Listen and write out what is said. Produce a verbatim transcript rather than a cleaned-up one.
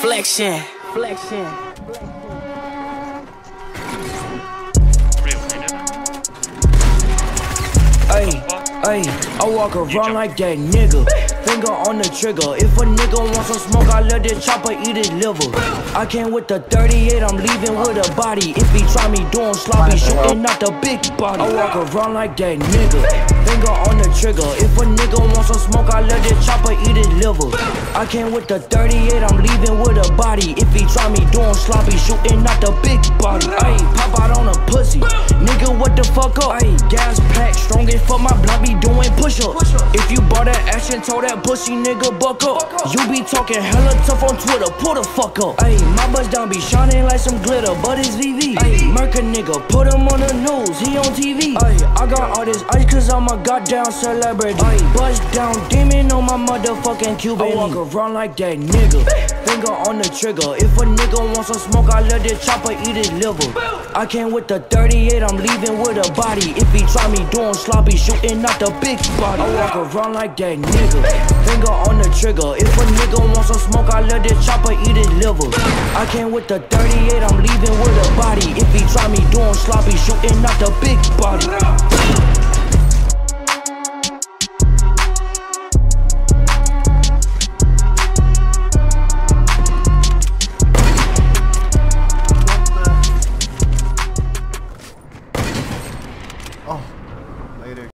Flexing, flexing. Hey, hey, I walk around like that nigga. Finger on the trigger. If a nigga wants some smoke, I let this chopper eat his liver. I came with the thirty-eight, I'm leaving with a body. If he try me doing sloppy, shooting out the big body. I walk around like that nigga. Finger on the trigger. If a nigga wants some smoke, I let this chopper eat his liver. I came with the thirty-eight, I'm leaving with a body. If he try me doing sloppy, shooting out the big body. Ayy, pop out on a pussy. Nigga, what the fuck up? Ayy, gas pack, strong as fuck, my blood be doing push up. If you bought that action, told that pussy nigga buck up. You be talking hella tough on Twitter, pull the fuck up. Ayy, my buzz down be shining like some glitter, but it's V V. Ayy, murk a nigga, put him on the news, he on T V. Ayy, I got all this ice cause I'm a goddamn celebrity. Aye. Bust down demon on my motherfucking Cuban. I walk around like that nigga. Finger on the trigger. If a nigga wants some smoke, I let this chopper eat his liver. I came with the thirty-eight, I'm leaving with a body. If he try me doing sloppy, shooting out the big body. I walk around like that nigga. Finger on the trigger. If a nigga wants some smoke, I let this chopper eat his liver. I came with the thirty-eight, I'm leaving with a body. If he try me doing sloppy, shooting out the big body.